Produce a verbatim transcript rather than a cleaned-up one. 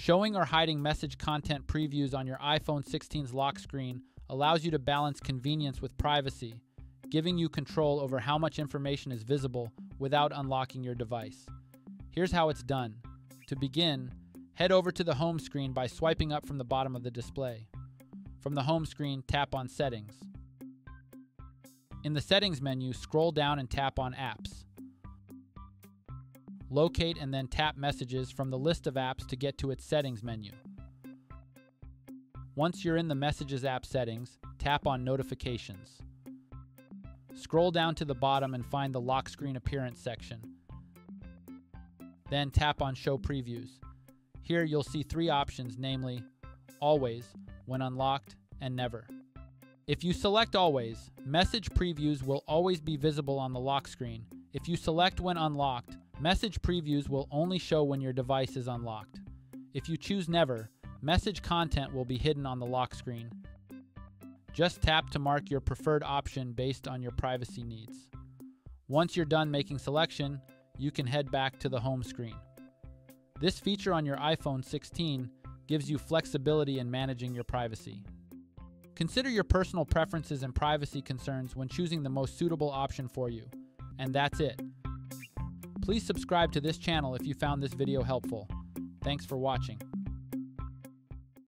Showing or hiding message content previews on your iPhone sixteen's lock screen allows you to balance convenience with privacy, giving you control over how much information is visible without unlocking your device. Here's how it's done. To begin, head over to the home screen by swiping up from the bottom of the display. From the home screen, tap on Settings. In the Settings menu, scroll down and tap on Apps. Locate and then tap Messages from the list of apps to get to its Settings menu. Once you're in the Messages app settings, tap on Notifications. Scroll down to the bottom and find the Lock Screen Appearance section. Then tap on Show Previews. Here you'll see three options, namely Always, When Unlocked, and Never. If you select Always, message previews will always be visible on the lock screen. If you select When Unlocked, message previews will only show when your device is unlocked. If you choose Never, message content will be hidden on the lock screen. Just tap to mark your preferred option based on your privacy needs. Once you're done making selection, you can head back to the home screen. This feature on your iPhone sixteen gives you flexibility in managing your privacy. Consider your personal preferences and privacy concerns when choosing the most suitable option for you. And that's it. Please subscribe to this channel if you found this video helpful. Thanks for watching.